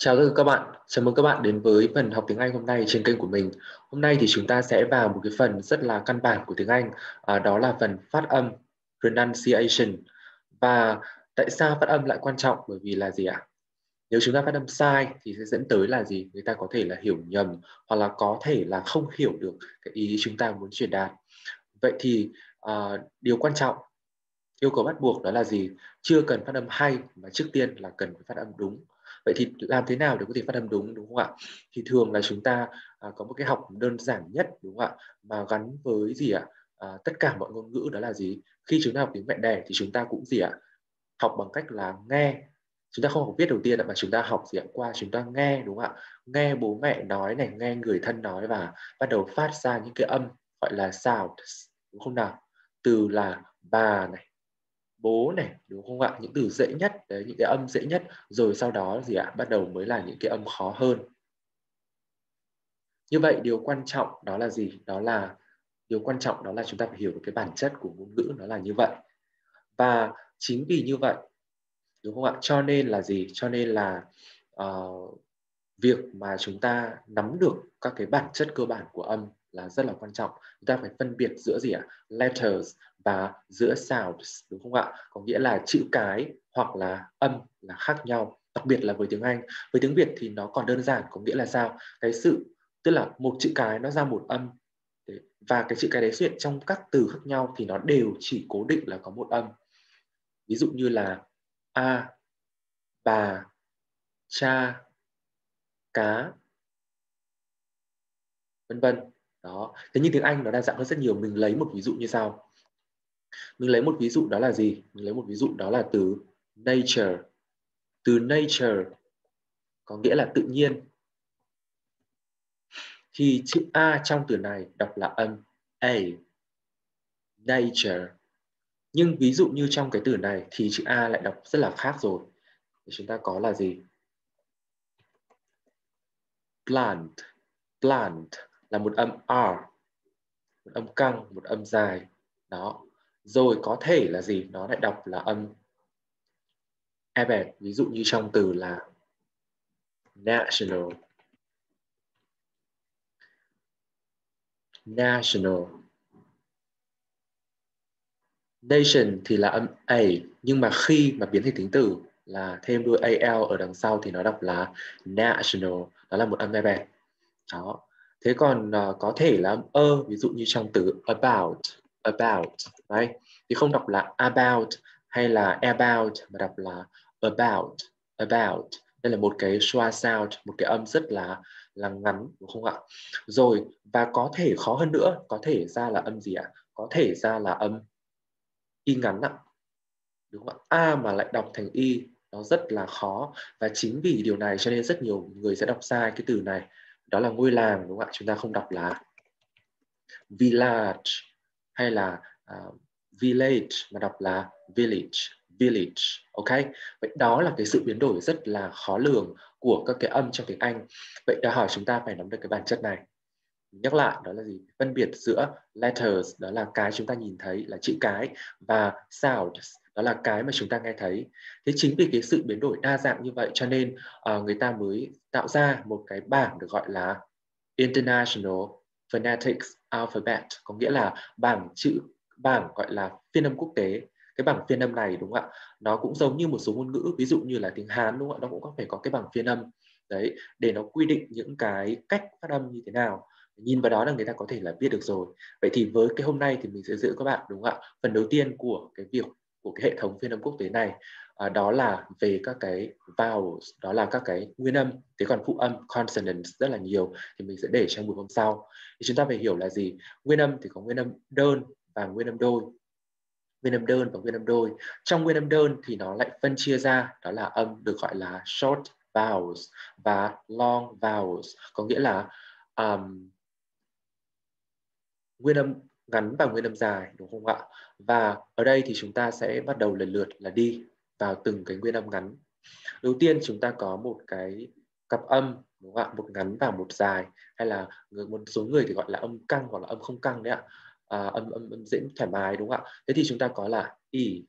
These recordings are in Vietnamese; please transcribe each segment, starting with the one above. Chào tất cả các bạn, chào mừng các bạn đến với phần học tiếng Anh hôm nay trên kênh của mình. Hôm nay thì chúng ta sẽ vào một cái phần rất là căn bản của tiếng Anh, đó là phần phát âm, pronunciation. Và tại sao phát âm lại quan trọng? Bởi vì là gì ạ? Nếu chúng ta phát âm sai thì sẽ dẫn tới là gì? Người ta có thể là hiểu nhầm hoặc là có thể là không hiểu được cái ý chúng ta muốn truyền đạt. Vậy thì điều quan trọng, yêu cầu bắt buộc đó là gì? Chưa cần phát âm hay mà trước tiên là cần phải phát âm đúng. Vậy thì làm thế nào để có thể phát âm đúng, đúng không ạ? Thì thường là chúng ta có một cái học đơn giản nhất, đúng không ạ, mà gắn với gì ạ? Tất cả mọi ngôn ngữ, đó là gì? Khi chúng ta học tiếng mẹ đẻ thì chúng ta cũng gì ạ? Học bằng cách là nghe. Chúng ta không học viết đầu tiên mà chúng ta học gì ạ? Qua chúng ta nghe, đúng không ạ? Nghe bố mẹ nói này, nghe người thân nói và bắt đầu phát ra những cái âm gọi là sounds, đúng không nào? Từ là bà này, bố này, đúng không ạ? Những từ dễ nhất, đấy, những cái âm dễ nhất. Rồi sau đó gì ạ? Bắt đầu mới là những cái âm khó hơn. Như vậy điều quan trọng đó là gì? Điều quan trọng đó là chúng ta phải hiểu được cái bản chất của ngôn ngữ, nó là như vậy. Và chính vì như vậy, đúng không ạ? Cho nên là gì? Cho nên là việc mà chúng ta nắm được các cái bản chất cơ bản của âm là rất là quan trọng. Chúng ta phải phân biệt giữa gì ạ? Letters và giữa sounds, đúng không ạ? Có nghĩa là chữ cái hoặc là âm là khác nhau, đặc biệt là với tiếng Anh. Với tiếng Việt thì nó còn đơn giản, có nghĩa là sao? Cái sự, tức là một chữ cái nó ra một âm, và cái chữ cái đấy xuất hiện trong các từ khác nhau thì nó đều chỉ cố định là có một âm. Ví dụ như là a, bà, cha, cá, vân vân. Đó. Thế nhưng tiếng Anh nó đa dạng hơn rất nhiều. Mình lấy một ví dụ như sau. Mình lấy một ví dụ đó là gì? Mình lấy một ví dụ đó là từ nature. Từ nature có nghĩa là tự nhiên. Thì chữ A trong từ này đọc là âm A. Nature. Nhưng ví dụ như trong cái từ này thì chữ A lại đọc rất là khác rồi. Thì chúng ta có là gì? Plant. Plant là một âm R, một âm căng, một âm dài. Đó. Rồi có thể là gì? Nó lại đọc là âm Ebed. Ví dụ như trong từ là national. National. Nation thì là âm A, nhưng mà khi mà biến thành tính từ là thêm đuôi AL ở đằng sau thì nó đọc là national. Đó là một âm Ebed. Đó. Thế còn có thể là âm ơ, ví dụ như trong từ about, about, right? Thì không đọc là about hay là about mà đọc là about, about. Đây là một cái schwa sound, một cái âm rất là ngắn, đúng không ạ? Rồi, và có thể khó hơn nữa, có thể ra là âm gì ạ? Có thể ra là âm y ngắn ạ. Đúng không ạ? A mà lại đọc thành y, nó rất là khó. Và chính vì điều này cho nên rất nhiều người sẽ đọc sai cái từ này. Đó là ngôi làng, đúng không ạ? Chúng ta không đọc là village hay là village mà đọc là village, village, ok? Vậy đó là cái sự biến đổi rất là khó lường của các cái âm trong tiếng Anh. Vậy đòi hỏi chúng ta phải nắm được cái bản chất này. Mình nhắc lại đó là gì? Phân biệt giữa letters, đó là cái chúng ta nhìn thấy là chữ cái, và sounds, đó là cái mà chúng ta nghe thấy. Thế chính vì cái sự biến đổi đa dạng như vậy cho nên người ta mới tạo ra một cái bảng được gọi là International Phonetics Alphabet, có nghĩa là bảng chữ, bảng gọi là phiên âm quốc tế. Cái bảng phiên âm này, đúng không ạ, nó cũng giống như một số ngôn ngữ, ví dụ như là tiếng Hán, đúng không ạ, nó cũng có phải có cái bảng phiên âm đấy để nó quy định những cái cách phát âm như thế nào. Nhìn vào đó là người ta có thể là biết được rồi. Vậy thì với cái hôm nay thì mình sẽ giữ các bạn, đúng không ạ, phần đầu tiên của cái việc của cái hệ thống phiên âm quốc tế này, đó là về các cái vowels, đó là các cái nguyên âm. Thế còn phụ âm consonants rất là nhiều thì mình sẽ để trong buổi hôm sau. Thì chúng ta phải hiểu là gì? Nguyên âm thì có nguyên âm đơn và nguyên âm đôi. Nguyên âm đơn và nguyên âm đôi. Trong nguyên âm đơn thì nó lại phân chia ra, đó là âm được gọi là short vowels và long vowels, có nghĩa là nguyên âm ngắn và nguyên âm dài, đúng không ạ? Và ở đây thì chúng ta sẽ bắt đầu lần lượt là đi vào từng cái nguyên âm ngắn. Đầu tiên chúng ta có một cái cặp âm, đúng không ạ? Một ngắn và một dài, hay là một số người thì gọi là âm căng hoặc là âm không căng đấy ạ. Âm dễ thoải mái, đúng không ạ? Thế thì chúng ta có là y,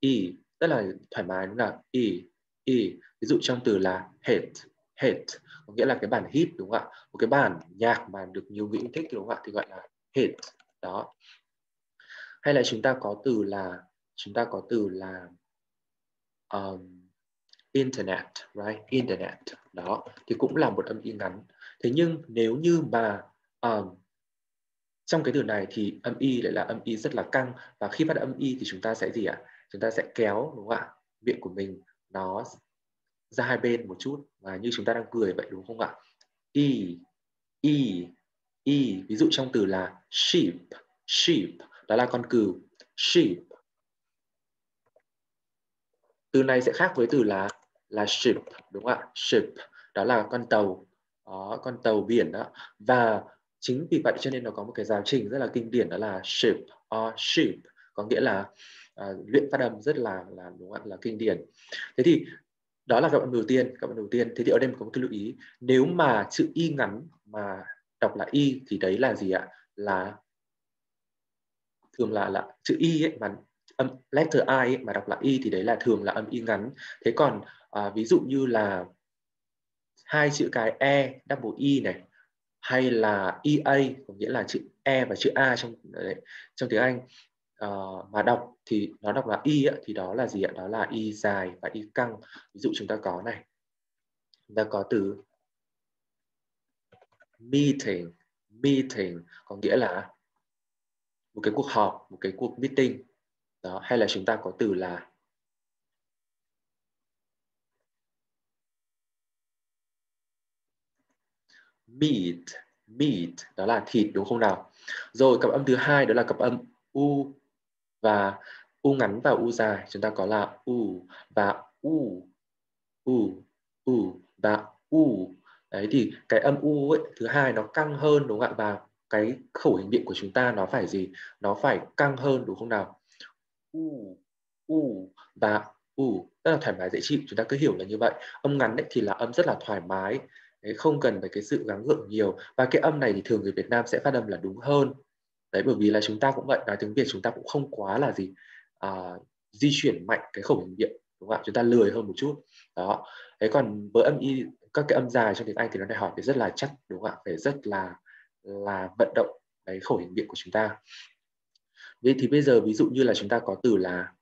y rất là thoải mái, đúng không ạ? Y Ví dụ trong từ là hate, có nghĩa là cái bản hit đúng không ạ? Một cái bản nhạc mà được nhiều người thích đúng không ạ? Thì gọi là hate. Đó. Hay là chúng ta có từ là internet, right? Internet. Đó, thì cũng là một âm y ngắn. Thế nhưng nếu như mà trong cái từ này thì âm y lại là âm y rất là căng, và khi phát âm y thì chúng ta sẽ gì ạ? Chúng ta sẽ kéo đúng không ạ? Miệng của mình nó ra hai bên một chút, và như chúng ta đang cười vậy đúng không ạ? Y. Ví dụ trong từ là sheep, đó là con cừu, sheep. Từ này sẽ khác với từ là ship đúng không ạ? Ship, đó là con tàu, đó, con tàu biển đó. Và chính vì vậy cho nên nó có một cái giáo trình rất là kinh điển, đó là ship or sheep, có nghĩa là luyện phát âm rất là đúng không ạ? Là kinh điển. Thế thì đó là các bạn đầu tiên. Thế thì ở đây mình có một cái lưu ý, nếu mà chữ y ngắn mà đọc là y thì đấy là gì ạ? Là thường là chữ y ấy, mà letter I ấy, mà đọc là y thì đấy là thường là âm y ngắn. Thế còn ví dụ như là hai chữ cái e double i này, hay là ea, có nghĩa là chữ e và chữ a trong tiếng Anh mà đọc thì nó đọc là y ấy, thì đó là gì ạ? Đó là y dài và y căng. Ví dụ chúng ta có từ meeting, có nghĩa là một cái cuộc họp, một cái cuộc meeting. Đó, hay là chúng ta có từ là meat, đó là thịt đúng không nào? Rồi cặp âm thứ hai đó là cặp âm u và u ngắn và u dài. Chúng ta có là u và u và u. Đấy, thì cái âm u ấy, thứ hai nó căng hơn đúng không ạ? Và cái khẩu hình miệng của chúng ta nó phải gì? Nó phải căng hơn đúng không nào? U và u, rất là thoải mái dễ chịu, chúng ta cứ hiểu là như vậy. Âm ngắn ấy thì là âm rất là thoải mái, đấy, không cần phải cái sự gắng gượng nhiều. Và cái âm này thì thường người Việt Nam sẽ phát âm là đúng hơn. Đấy, bởi vì là chúng ta cũng vậy, nói tiếng Việt chúng ta cũng không quá là gì di chuyển mạnh cái khẩu hình miệng đúng không ạ? Chúng ta lười hơn một chút. Đó. Đấy, còn với âm y, các cái âm dài trong tiếng Anh thì nó đòi hỏi phải rất là chắc đúng không ạ? Phải rất là vận động cái khẩu hình miệng của chúng ta. Vậy thì bây giờ ví dụ như là chúng ta có từ là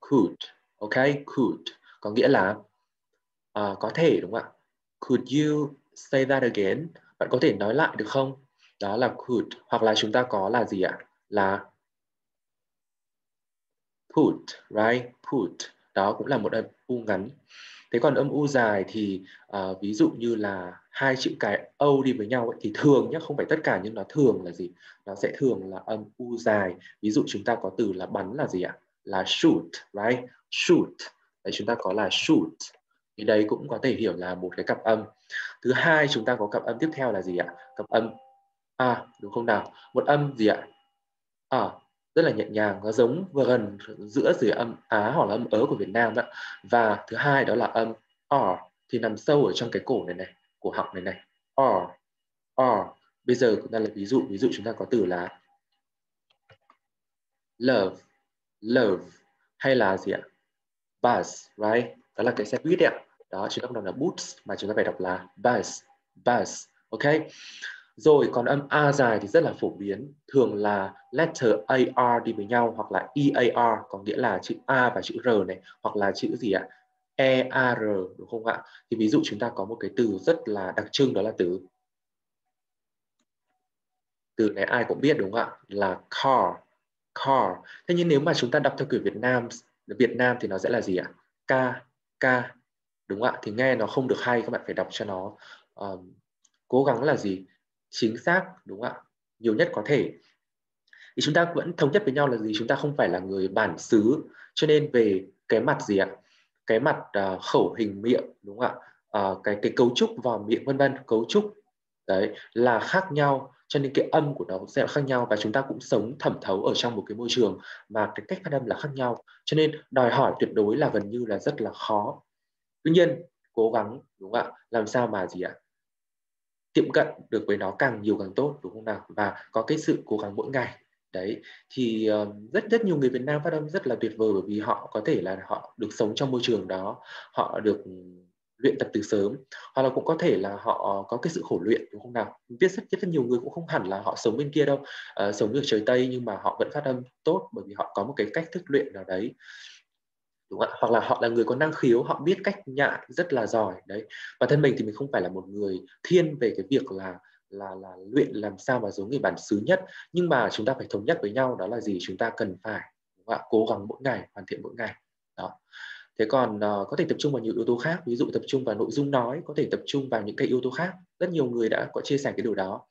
could, ok, could, có nghĩa là có thể đúng không ạ? Could you say that again? Bạn có thể nói lại được không? Đó là could. Hoặc là chúng ta có là gì ạ? Là put, right? Put. Đó cũng là một âm u ngắn. Thế còn âm u dài thì ví dụ như là hai chữ cái âu đi với nhau ấy, thì thường nhé, không phải tất cả nhưng nó thường là gì? Nó sẽ thường là âm u dài. Ví dụ chúng ta có từ là bắn là gì ạ? Là shoot, right? Shoot. Đấy, chúng ta có là shoot. Thì đấy cũng có thể hiểu là một cái cặp âm. Thứ hai chúng ta có cặp âm tiếp theo là gì ạ? Cặp âm a, đúng không nào? Một âm gì ạ? Rất là nhẹ nhàng, nó giống và gần giữa dưới âm á hoặc là âm ớ của Việt Nam đó. Và thứ hai đó là âm r, thì nằm sâu ở trong cái cổ này, cổ họng này. R. Bây giờ chúng ta lấy ví dụ chúng ta có từ là love, hay là gì ạ? Bus, right? Đó là cái xe buýt đấy ạ. Đó, chúng ta không đọc là boots mà chúng ta phải đọc là bus, ok? Rồi còn âm a dài thì rất là phổ biến, thường là letter ar đi với nhau hoặc là ear, có nghĩa là chữ a và chữ r này, hoặc là chữ gì ạ? Ear đúng không ạ? Thì ví dụ chúng ta có một cái từ rất là đặc trưng, đó là từ này ai cũng biết đúng không ạ? Là car. Thế nhưng nếu mà chúng ta đọc theo kiểu Việt Nam thì nó sẽ là gì ạ? K đúng không ạ? Thì nghe nó không được hay, các bạn phải đọc cho nó cố gắng là gì? Chính xác đúng không ạ? Nhiều nhất có thể. Thì chúng ta vẫn thống nhất với nhau là gì? Chúng ta không phải là người bản xứ, cho nên về cái mặt gì ạ? Cái mặt khẩu hình miệng đúng không ạ? Cái cấu trúc vào miệng vân vân, cấu trúc đấy là khác nhau, cho nên cái âm của nó cũng sẽ khác nhau, và chúng ta cũng sống thẩm thấu ở trong một cái môi trường mà cái cách phát âm là khác nhau, cho nên đòi hỏi tuyệt đối là gần như là rất là khó. Tuy nhiên cố gắng đúng không ạ? Làm sao mà gì ạ? Tiệm cận được với nó càng nhiều càng tốt đúng không nào? Và có cái sự cố gắng mỗi ngày Đấy, thì rất nhiều người Việt Nam phát âm rất là tuyệt vời, bởi vì họ có thể là họ được sống trong môi trường đó, họ được luyện tập từ sớm, hoặc là cũng có thể là họ có cái sự khổ luyện, đúng không nào? Viết rất nhiều người cũng không hẳn là họ sống bên kia đâu, sống ở trời Tây nhưng mà họ vẫn phát âm tốt, bởi vì họ có một cái cách thức luyện nào đấy, đúng không? Hoặc là họ là người có năng khiếu, họ biết cách nhại rất là giỏi. Đấy, bản thân mình thì mình không phải là một người thiên về cái việc là luyện làm sao mà giống người bản xứ nhất, nhưng mà chúng ta phải thống nhất với nhau đó là gì, chúng ta cần phải, đúng không? Cố gắng mỗi ngày, hoàn thiện mỗi ngày đó. Thế còn có thể tập trung vào nhiều yếu tố khác, ví dụ tập trung vào nội dung nói, có thể tập trung vào những cái yếu tố khác, rất nhiều người đã có chia sẻ cái điều đó.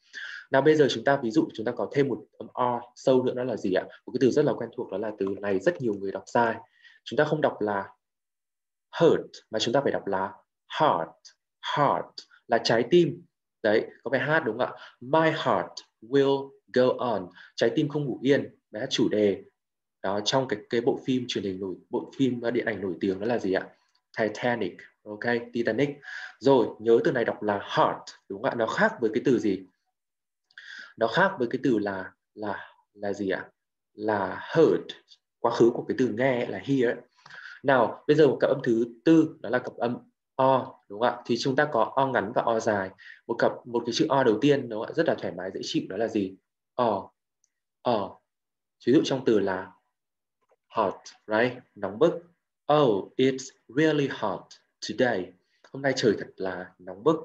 Nào bây giờ chúng ta ví dụ chúng ta có thêm một âm o sâu nữa, đó là gì ạ? Một cái từ rất là quen thuộc, đó là từ này rất nhiều người đọc sai, chúng ta không đọc là hurt mà chúng ta phải đọc là heart là trái tim. Đấy, có bài hát đúng không ạ? My heart will go on, trái tim không ngủ yên, bài hát chủ đề đó trong cái bộ phim truyền hình điện ảnh nổi tiếng, đó là gì ạ? Titanic. Ok, Titanic. Rồi, nhớ từ này đọc là heart, đúng không ạ? Nó khác với cái từ gì? Nó khác với cái từ là gì ạ? Là heard. Quá khứ của cái từ nghe là hear. Nào, bây giờ một cặp âm thứ tư, đó là cặp âm o, đúng không ạ? Thì chúng ta có o ngắn và o dài. Một cái chữ o đầu tiên, đúng không ạ? Rất là thoải mái dễ chịu, đó là gì? O. Ví dụ trong từ là hot, right? Nóng bức. Oh, it's really hot today. Hôm nay trời thật là nóng bức.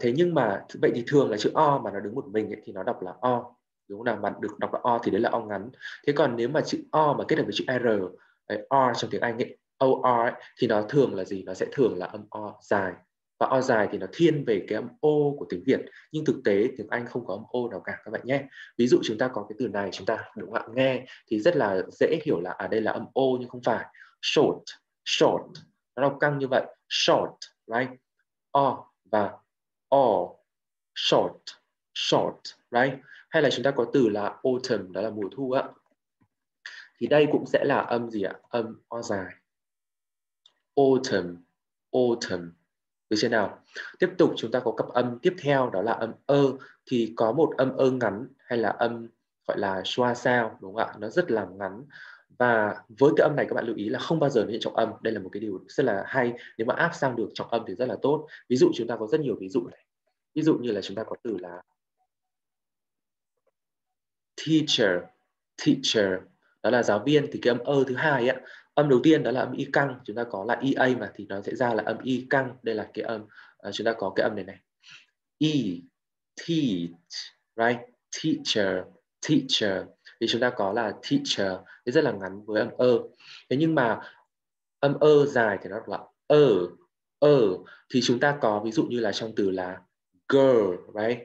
Thế nhưng mà vậy thì thường là chữ o mà nó đứng một mình ấy, thì nó đọc là o, đúng không nào? Mà được đọc là o thì đấy là o ngắn. Thế còn nếu mà chữ o mà kết hợp với chữ r, r trong tiếng Anh ấy, or thì nó thường là gì? Nó sẽ thường là âm o dài, và o dài thì nó thiên về cái âm ô của tiếng Việt, nhưng thực tế tiếng Anh không có âm ô nào cả các bạn nhé. Ví dụ chúng ta có cái từ này, chúng ta đúng không ạ, nghe thì rất là dễ hiểu là ở đây là âm ô, nhưng không phải. Short, nó đọc căng như vậy, short, right? O và o, short, right? Hay là chúng ta có từ là autumn, đó là mùa thu ạ, thì đây cũng sẽ là âm gì ạ? Âm o dài, autumn. Được chưa nào? Tiếp tục chúng ta có cặp âm tiếp theo, đó là âm ơ. Thì có một âm ơ ngắn, hay là âm gọi là xoa sao, đúng không ạ? Nó rất là ngắn, và với cái âm này các bạn lưu ý là không bao giờ nó hiện trọng âm. Đây là một cái điều rất là hay, nếu mà áp sang được trọng âm thì rất là tốt. Ví dụ chúng ta có rất nhiều ví dụ này. Ví dụ như là chúng ta có từ là teacher, đó là giáo viên. Thì cái âm ơ thứ hai ấy, âm đầu tiên đó là âm y căng, chúng ta có là EA mà, thì nó sẽ ra là âm y căng. Đây là cái âm, chúng ta có cái âm này E, teach, right? Teacher. Thì chúng ta có là teacher, thì rất là ngắn với âm ơ. Thế nhưng mà âm ơ dài thì nó là ơ. Thì chúng ta có ví dụ như là trong từ là girl, right?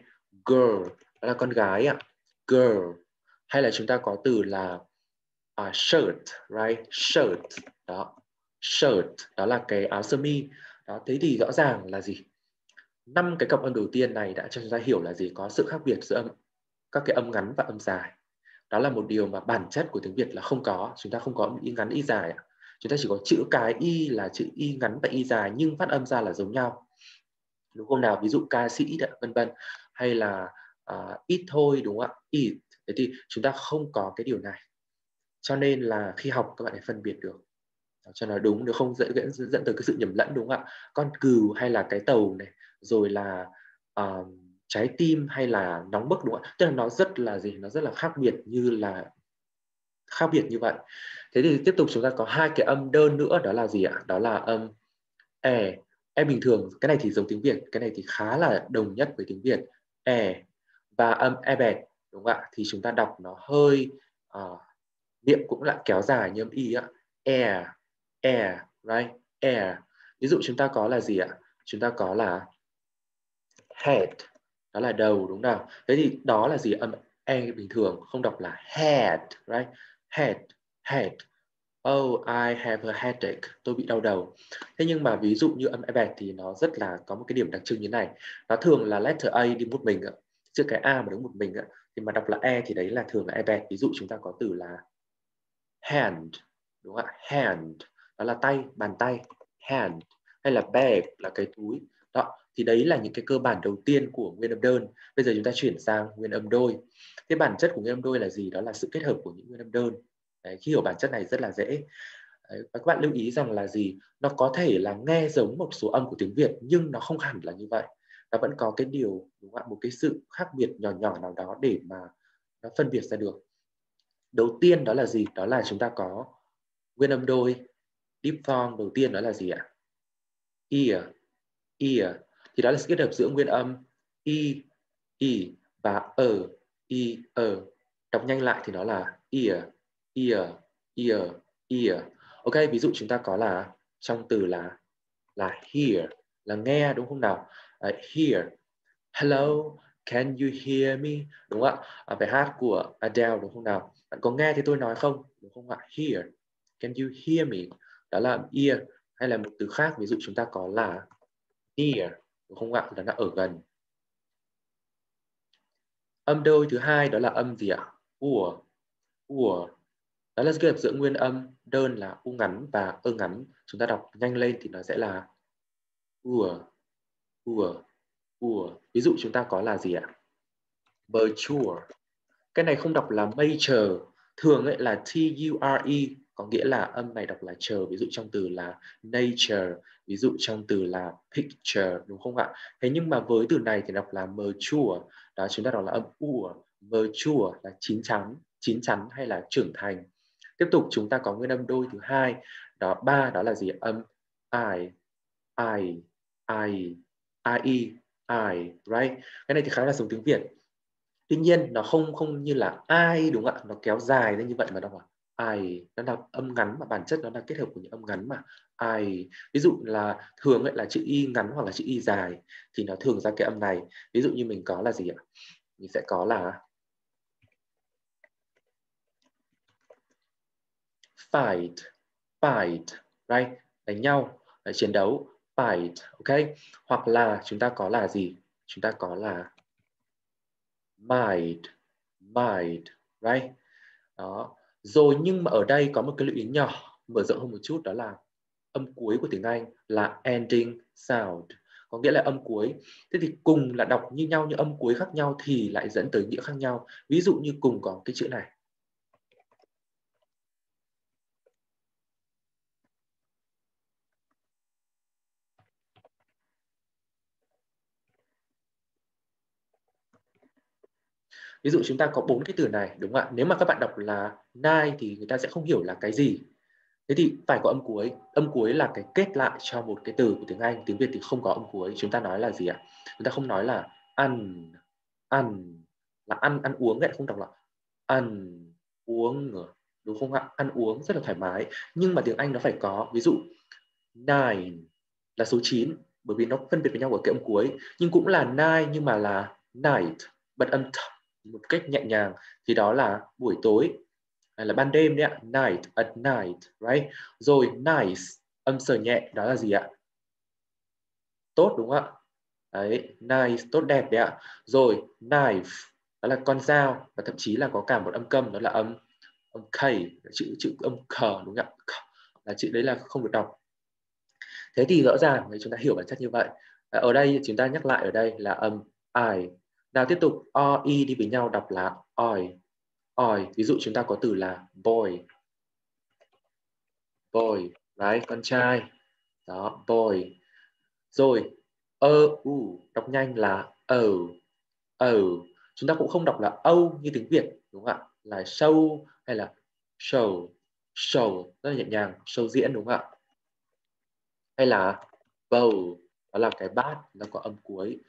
Girl, đó là con gái ạ, girl. Hay là chúng ta có từ là shirt, right? Shirt, đó là cái áo sơ mi. Đó, thế thì rõ ràng là gì? 5 cái cặp âm đầu tiên này đã cho chúng ta hiểu là gì? Có sự khác biệt giữa các cái âm ngắn và âm dài. Đó là một điều mà bản chất của tiếng Việt là không có. Chúng ta không có y ngắn, y dài. Chúng ta chỉ có chữ cái y là chữ y ngắn và y dài, nhưng phát âm ra là giống nhau, đúng không nào? Ví dụ ca sĩ, vân vân. Hay là ít thôi, đúng không ạ? Ít. Thế thì chúng ta không có cái điều này, cho nên là khi học các bạn phải phân biệt được cho nó đúng, nếu không dẫn tới cái sự nhầm lẫn, đúng không ạ? Con cừu hay là cái tàu này, rồi là trái tim hay là nóng bức, đúng không ạ? Tức là nó rất là gì? Nó rất là khác biệt như vậy. Thế thì tiếp tục chúng ta có 2 cái âm đơn nữa, đó là gì ạ? Đó là âm e. E bình thường, cái này thì giống tiếng Việt, cái này thì khá là đồng nhất với tiếng Việt, e. Và âm e bẹt, đúng không ạ? Thì chúng ta đọc nó hơi niệm cũng lại kéo dài như âm y ạ, air, right? Air. Ví dụ chúng ta có là gì ạ? Chúng ta có là head, đó là đầu, đúng nào? Thế thì đó là gì? Âm e bình thường, không đọc là head, right? Head. Oh, I have a headache. Tôi bị đau đầu. Thế nhưng mà ví dụ như âm e bẹt thì nó rất là có một cái điểm đặc trưng như này. Nó thường là letter A đi một mình ạ, chứ cái A mà đứng một mình ạ, thì mà đọc là e thì đấy là thường là e bẹt. Ví dụ chúng ta có từ là hand, đúng không ạ? Hand, đó là tay, bàn tay, hand. Hay là bag là cái túi. Đó, thì đấy là những cái cơ bản đầu tiên của nguyên âm đơn. Bây giờ chúng ta chuyển sang nguyên âm đôi. Thế bản chất của nguyên âm đôi là gì? Đó là sự kết hợp của những nguyên âm đơn. Đấy, khi hiểu bản chất này rất là dễ. Đấy, và các bạn lưu ý rằng là gì? Nó có thể là nghe giống một số âm của tiếng Việt nhưng nó không hẳn là như vậy. Nó vẫn có cái điều, đúng không ạ? Một cái sự khác biệt nhỏ nhỏ nào đó để mà nó phân biệt ra được. Đầu tiên đó là gì? Đó là chúng ta có nguyên âm đôi diphthong. Đầu tiên đó là gì ạ? Ear, ear. Thì đó là sự kết hợp giữa nguyên âm i, i và ở, i, ở. Đọc nhanh lại thì nó là ear, ear, ear, ear. Ok, ví dụ chúng ta có là trong từ là hear, là nghe, đúng không nào? Hear. Hello, can you hear me? Đúng không ạ? Bài hát của Adele, đúng không nào? Bạn có nghe thì tôi nói không? Đúng không ạ? Hear. Can you hear me? Đó là ear. Hay là một từ khác, ví dụ chúng ta có là near, đúng không ạ? Đó là ở gần. Âm đôi thứ hai đó là âm gì ạ? Ủa. Ủa. Đó là sự kết hợp giữa nguyên âm đơn là u ngắn và ơ ngắn. Chúng ta đọc nhanh lên thì nó sẽ là ủa, ủa, ủa. Ví dụ chúng ta có là gì ạ? Mature. Cái này không đọc là major, thường ấy là ture, có nghĩa là âm này đọc là chờ. Ví dụ trong từ là nature, ví dụ trong từ là picture, đúng không ạ? Thế nhưng mà với từ này thì đọc là mature. Đó, chúng ta đọc là âm ủa. Mature là chín chắn hay là trưởng thành. Tiếp tục chúng ta có nguyên âm đôi thứ hai, đó ba đó là gì? Âm I, I, I, right? Cái này thì khá là giống tiếng Việt. Tuy nhiên nó không như là ai, đúng không ạ? Nó kéo dài ra như vậy mà đọc là I, nó là âm ngắn mà bản chất nó là kết hợp của những âm ngắn mà I. Ví dụ là thường ấy là chữ y ngắn hoặc là chữ y dài thì nó thường ra cái âm này. Ví dụ như mình có là gì ạ? Mình sẽ có là fight, fight, right? Đánh nhau, chiến đấu, fight, ok? Hoặc là chúng ta có là gì? Chúng ta có là might, might, right? Đó. Rồi nhưng mà ở đây có một cái lưu ý nhỏ, mở rộng hơn một chút, đó là âm cuối của tiếng Anh là ending sound, có nghĩa là âm cuối. Thế thì cùng là đọc như nhau nhưng âm cuối khác nhau thì lại dẫn tới nghĩa khác nhau. Ví dụ như cùng có cái chữ này. Ví dụ chúng ta có bốn cái từ này, đúng không ạ? Nếu mà các bạn đọc là nine thì người ta sẽ không hiểu là cái gì. Thế thì phải có âm cuối. Âm cuối là cái kết lại cho một cái từ của tiếng Anh. Tiếng Việt thì không có âm cuối. Chúng ta nói là gì ạ? Chúng ta không nói là ăn, ăn, là ăn uống ấy, không đọc là ăn, uống, đúng không ạ? Ăn uống rất là thoải mái. Nhưng mà tiếng Anh nó phải có, ví dụ nine là số 9, bởi vì nó phân biệt với nhau ở cái âm cuối. Nhưng cũng là nine nhưng mà là night, bật âm một cách nhẹ nhàng thì đó là buổi tối, là ban đêm đấy ạ, night, at night, right? Rồi nice, âm sờ nhẹ, đó là gì ạ? Tốt, đúng không ạ? Đấy, nice, tốt đẹp đấy ạ. Rồi knife, đó là con dao, và thậm chí là có cả một âm câm, đó là âm k, chữ âm k, đúng không ạ? Là chữ đấy là không được đọc. Thế thì rõ ràng chúng ta hiểu bản chất như vậy. Ở đây chúng ta nhắc lại, ở đây là âm I. Nào tiếp tục, o, i đi với nhau đọc là oi, oi. Ví dụ chúng ta có từ là boy, boy, right? Con trai, đó, boy. Rồi, u, đọc nhanh là o. Chúng ta cũng không đọc là âu như tiếng Việt, đúng không ạ? Là show hay là show, show, rất là nhẹ nhàng, show diễn, đúng không ạ? Hay là bowl, đó là cái bát, nó có âm cuối.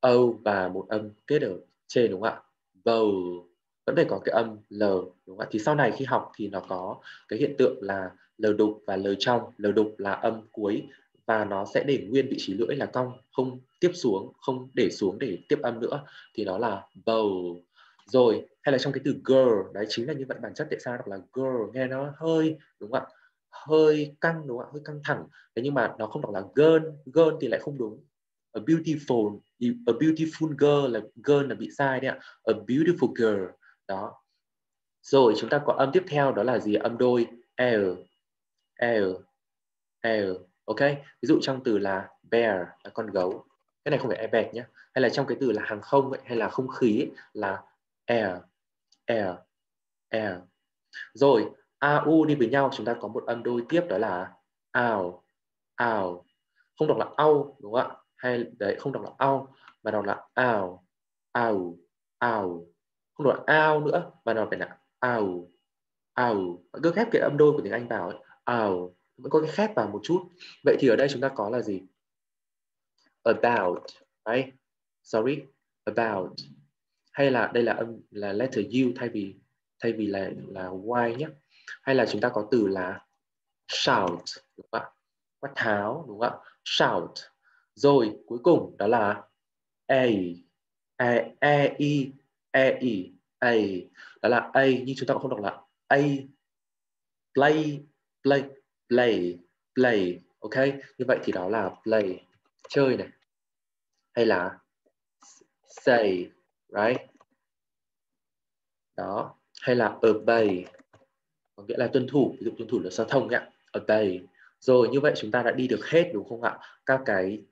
O và một âm kết ở trên, đúng không ạ? Bowl, vẫn phải có cái âm L, đúng không ạ? Thì sau này khi học thì nó có cái hiện tượng là L đục và L trong. L đục là âm cuối và nó sẽ để nguyên vị trí lưỡi là cong, không tiếp xuống, không để xuống để tiếp âm nữa, thì đó là bowl. Rồi, hay là trong cái từ girl, đấy chính là như vậy. Bản chất tại sao đọc là girl, nghe nó hơi, đúng không ạ? Hơi căng, đúng không ạ? Hơi căng thẳng. Thế nhưng mà nó không đọc là girl, girl thì lại không đúng. A beautiful girl là bị sai đấy ạ. A beautiful girl. Đó. Rồi chúng ta có âm tiếp theo đó là gì? Âm đôi l. Ok. Ví dụ trong từ là bear là con gấu. Cái này không phải e bẹt nhé. Hay là trong cái từ là hàng không ấy, hay là không khí ấy, là air. air, air. Rồi au đi với nhau chúng ta có một âm đôi tiếp đó là ao, ao. Không đọc là ao đúng không ạ? Hay đấy, không đọc là ao mà đọc là ao, ao, ao. Không đọc là ao nữa mà đọc phải là ao, ao. Bạn cứ khép cái âm đôi của tiếng Anh vào ấy, ao, vẫn có cái khép vào một chút. Vậy thì ở đây chúng ta có là gì? About, right? Sorry, about. Hay là đây là âm là letter U thay vì là Y nhé. Hay là chúng ta có từ là shout đúng không ạ? Quát tháo đúng không ạ? Shout. Rồi cuối cùng đó là a, đó là a nhưng chúng ta cũng không đọc là a, play, play, play, play. Ok, như vậy thì đó là play, chơi này. Hay là say, right? Đó, hay là obey, có nghĩa là tuân thủ, ví dụ tuân thủ luật giao thông ạ, obey. Rồi như vậy chúng ta đã đi được hết đúng không ạ? Các cái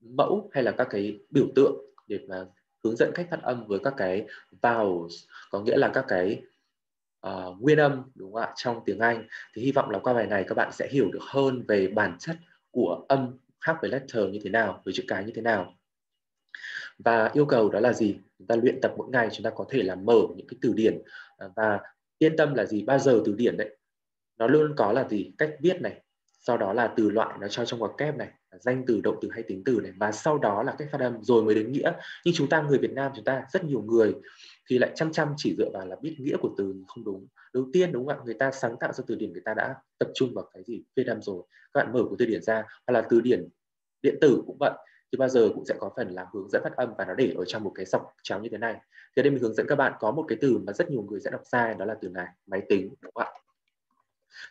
mẫu hay là các cái biểu tượng để mà hướng dẫn cách phát âm với các cái vowels, có nghĩa là các cái nguyên âm đúng không ạ, trong tiếng Anh. Thì hy vọng là qua bài này các bạn sẽ hiểu được hơn về bản chất của âm khác với letter như thế nào, với chữ cái như thế nào. Và yêu cầu đó là gì? Chúng ta luyện tập mỗi ngày, chúng ta có thể là mở những cái từ điển và yên tâm là gì? Bao giờ từ điển đấy nó luôn có là gì? Cách viết này, sau đó là từ loại nó cho trong ngoặc kép này, danh từ, động từ hay tính từ này, và sau đó là cách phát âm rồi mới đến nghĩa. Nhưng chúng ta người Việt Nam chúng ta rất nhiều người thì lại chăm chỉ dựa vào là biết nghĩa của từ không đúng. Đầu tiên đúng không ạ, người ta sáng tạo ra từ điển người ta đã tập trung vào cái gì? Phiên âm rồi. Các bạn mở của từ điển ra hoặc là từ điển điện tử cũng vậy, thì bao giờ cũng sẽ có phần là hướng dẫn phát âm và nó để ở trong một cái dọc chéo như thế này. Thì đây mình hướng dẫn các bạn có một cái từ mà rất nhiều người sẽ đọc sai, đó là từ này, máy tính đúng không ạ?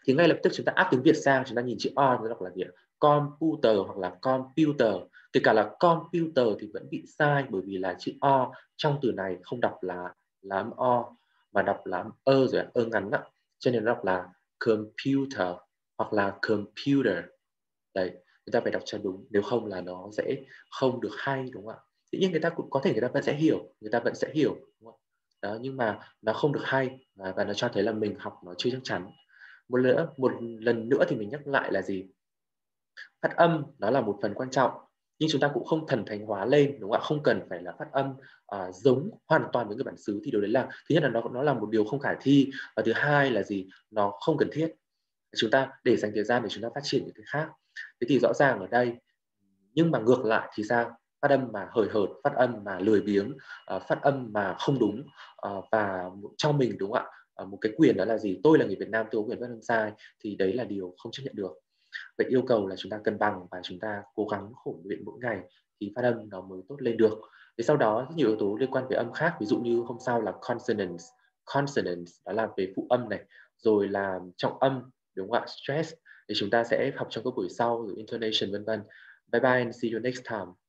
Thì ngay lập tức chúng ta áp tiếng Việt sang, chúng ta nhìn chữ O nó đọc là gì? Computer hoặc là computer. Kể cả là computer thì vẫn bị sai, bởi vì là chữ O trong từ này không đọc là âm O mà đọc là âm ơ rồi, ơ ngắn ạ. Cho nên nó đọc là computer hoặc là computer. Đấy, người ta phải đọc cho đúng, nếu không là nó sẽ không được hay đúng không ạ? Tự nhiên người ta cũng có thể người ta vẫn sẽ hiểu đúng không? Đó, nhưng mà nó không được hay và nó cho thấy là mình học nó chưa chắc chắn. Một lần nữa thì mình nhắc lại là gì? Phát âm nó là một phần quan trọng, nhưng chúng ta cũng không thần thánh hóa lên đúng không ạ? Không cần phải là phát âm giống hoàn toàn với người bản xứ, thì điều đấy là thứ nhất là nó là một điều không khả thi, và thứ hai là gì? Nó không cần thiết. Chúng ta để dành thời gian để chúng ta phát triển những cái khác. Thế thì rõ ràng ở đây, nhưng mà ngược lại thì sao? Phát âm mà hời hợt, phát âm mà lười biếng, phát âm mà không đúng, và cho mình đúng không ạ? Một cái quyền đó là gì? Tôi là người Việt Nam, tôi có quyền phát âm sai, thì đấy là điều không chấp nhận được. Vậy yêu cầu là chúng ta cân bằng và chúng ta cố gắng khổ luyện mỗi ngày thì phát âm nó mới tốt lên được. Thế sau đó rất nhiều yếu tố liên quan về âm khác, ví dụ như hôm sau là consonants, consonants đó là về phụ âm này, rồi là trọng âm đúng không ạ? Stress thì chúng ta sẽ học trong các buổi sau, rồi intonation vân vân. Bye bye and see you next time.